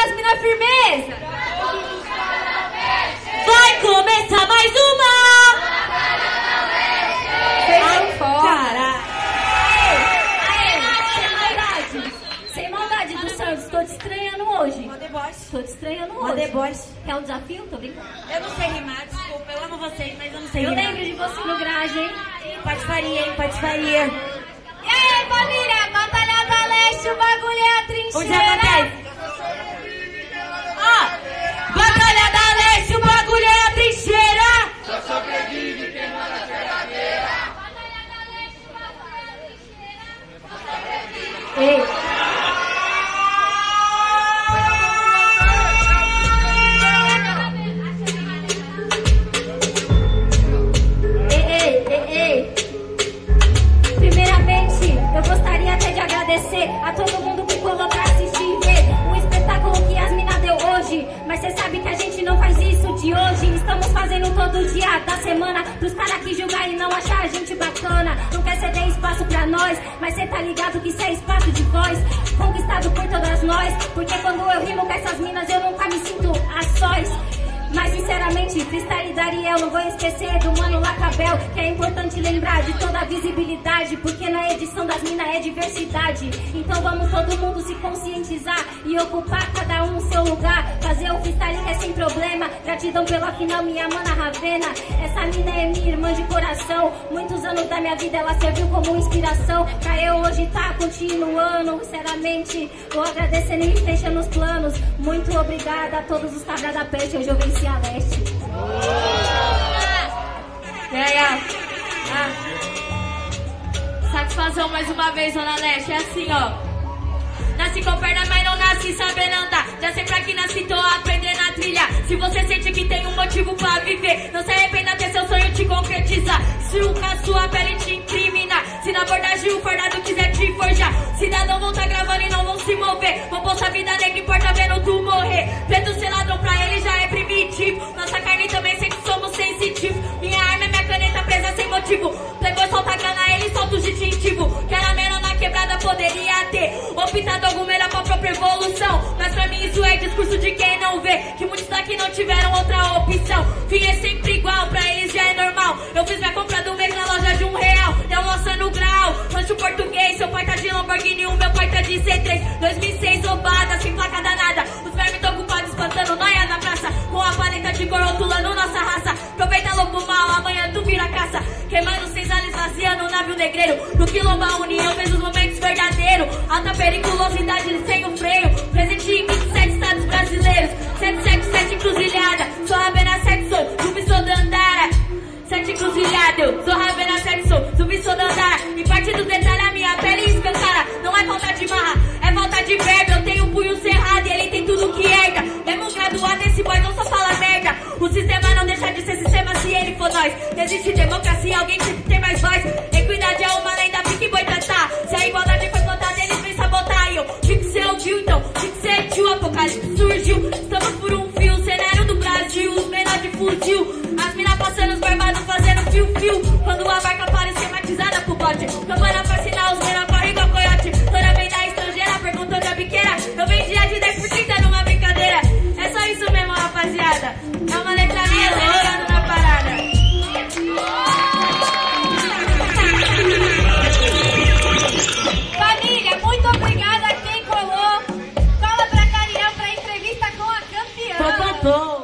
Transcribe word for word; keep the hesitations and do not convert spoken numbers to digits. pasme na firmeza. Vai começar mais uma Batalha da Leste. Ai, caralho. Sem maldade, sem maldade do Santos. Tô te estranhando hoje. Uma deboche. Tô te estranhando hoje. Uma deboche. Quer um desafio? Tô brincando. Eu não sei rimar, desculpa. Eu amo vocês, mas eu não sei eu rimar. Eu lembro de você no Graja, hein? Patifaria, hein? Patifaria. E aí, família? Batalha da Leste, o bagulho é a trincheira. Onde acontece? Ó, Batalha da Leste, o bagulho é a trincheira. Só sobrevive quem manda verdadeira. Batalha da Leste, o bagulho é a trincheira. Só sobrevive. Ei. A todo mundo que colou pra assistir e ver o espetáculo que as mina deu hoje. Mas cê sabe que a gente não faz isso de hoje. Estamos fazendo todo dia da semana pros caras que julgar e não achar a gente bacana. Não quer ceder espaço pra nós, mas cê tá ligado que cê é espaço de voz conquistado por todas nós. Porque quando eu rimo com essas minas eu nunca me sinto a sós. Mas sinceramente, Tristal e Dariel, não vou esquecer do mano Lacabel, que é importante lembrar de toda a visibilidade, porque na edição das minas é diversidade. Então vamos todo mundo se conscientizar e ocupar cada um o seu lugar, fazer o freestyle que é sem problema. Gratidão pela final, minha mana Ravena. Essa mina é minha irmã de coração. Muitos anos da minha vida ela serviu como inspiração pra eu hoje tá continuando. Sinceramente, vou agradecendo e fechando os planos. Muito obrigada a todos os cabras da peste. Hoje eu venci a Leste. Oh. É, é. Ah. Satisfação mais uma vez, Zona Leste. É assim, ó. Nasci com perna, mas não nasci sabendo andar. Já sei pra que nasci, tô aprendendo a trilhar. Se você sente que tem um motivo pra viver, não se arrependa até seu sonho te concretizar. Se o caso sua pele te incriminar, se na abordagem o fardado quiser te forjar, cidadão vão tá gravando e não vão se mover. Vão pôr sua vida negra, importa vendo tu morrer. Preto ser ladrão pra ele já é primitivo. Nossa carne também sei que somos sensitivos. Minha arma é minha caneta presa sem motivo. Playboy solta a cana, ele solta o distintivo. Que era menor na quebrada poderia ter optado alguma era pra própria evolução. Mas pra mim isso é discurso de quem não vê, que muitos daqui não tiveram outra opção. Fim é sempre igual, pra eles já é normal. Eu fiz minha compra do mês na loja de um real. Deu lança no grau, lanche português. Seu pai tá de Lamborghini, o meu pai tá de C três. dois mil e seis, roubada, sem placa danada. Os vermes tão ocupados, espantando noia na praça. Com a paleta de cor rotulando nossa raça. Aproveita lobo mal, amanhã tu vira caça. Queimando senzales, vaziando o navio negreiro. No quilombo a união fez os momentos verdadeiros. Alta periculosidade sem o freio. Presente em vinte e sete estados brasileiros. sete sete sete encruzilhada. Sou Ravena Samson, zumbi sou Dandara. Sete encruzilhada, sou Ravena Samson, zumbi sou Dandara. E parte dos detalhes a minha pele escancara. Não é falta de marra, é falta de verba. Eu tenho um punho cerrado e ele tem tudo que herda. Mesmo graduado, esse boy não só fala merda. O sistema não deixa de ser sistema se ele for nós. Não existe democracia, alguém que tem mais voz. Equidade é uma lenda, fique boitatá. Se a igualdade foi plantada, eles vêm sabotar. Aí eu vi que você ouviu, então vi que você viu. O apocalipse surgiu, estamos por um fio. O cenário do Brasil, os menores de fuzil. As minas passando, os barbados fazendo fio-fio. Quando a barca aparece esquematizada pro bote, campana pra sinal, os menores correm igual coiote. Toda vem da estrangeira, perguntando a biqueira. Eu vendia de dez por cento numa brincadeira. É só isso mesmo, rapaziada. É uma letra minha, tá ligado na parada. Família, muito obrigada a quem colou. Cola pra Dariel pra entrevista com a campeã. Tô, tô, tô.